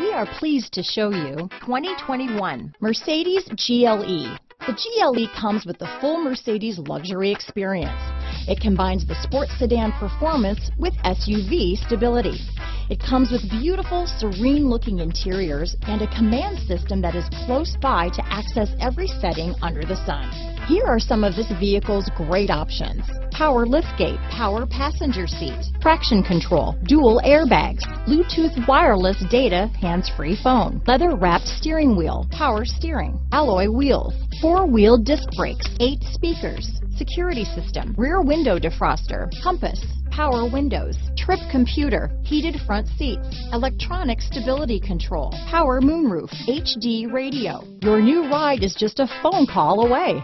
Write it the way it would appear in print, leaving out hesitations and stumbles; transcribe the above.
We are pleased to show you 2021 Mercedes GLE. The GLE comes with the full Mercedes luxury experience. It combines the sports sedan performance with SUV stability. It comes with beautiful, serene-looking interiors and a command system that is close by to access every setting under the sun. Here are some of this vehicle's great options: power liftgate, power passenger seat, traction control, dual airbags, Bluetooth wireless data, hands-free phone, leather-wrapped steering wheel, power steering, alloy wheels, four-wheel disc brakes, 8 speakers, security system, rear window defroster, compass, power windows, trip computer, heated front seats, electronic stability control, power moonroof, HD radio. Your new ride is just a phone call away.